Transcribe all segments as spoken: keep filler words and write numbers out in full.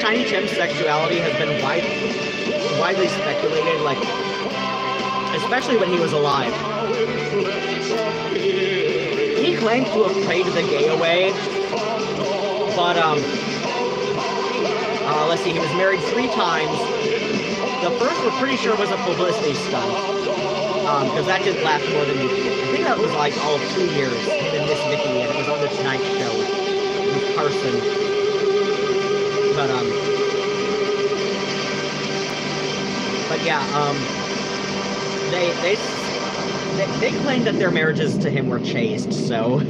Tiny Tim's sexuality has been wide, widely speculated, like, especially when he was alive. He claimed to have prayed the gay away, but, um, uh, let's see, he was married three times. The first, we're pretty sure, was a publicity stunt, um, because that didn't last more than, I think that was, like, all of two years, in Miss Mickey, and it was on the Tonight Show with Carson. But, um, but yeah, um, they, they, they, they claimed that their marriages to him were chaste, so,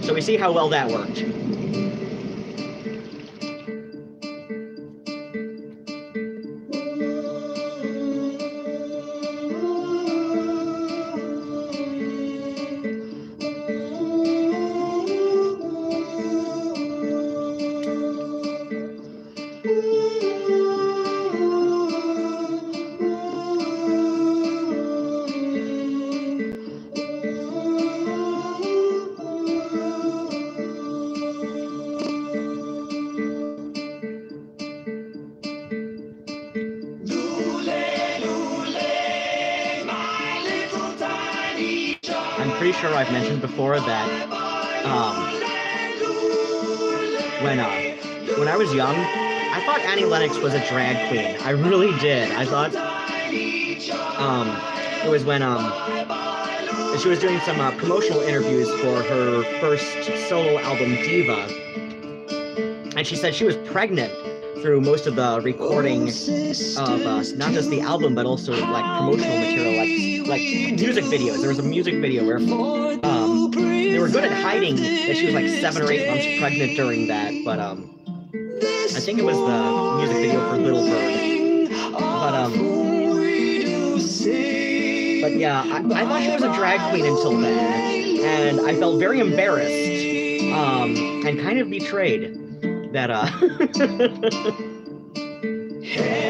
so we see how well that worked. I've mentioned before that um, when uh, when I was young, I thought Annie Lennox was a drag queen. I really did. I thought um, it was when um, she was doing some uh, promotional interviews for her first solo album, Diva, and she said she was pregnant through most of the recording of uh, not just the album, but also like promotional material, like like music videos. There was a music video where um, they were good at hiding that she was like seven or eight months pregnant during that, but um, I think it was the music video for Little Bird. But um, but yeah, I, I thought she was a drag queen until then, and I felt very embarrassed um, and kind of betrayed that uh.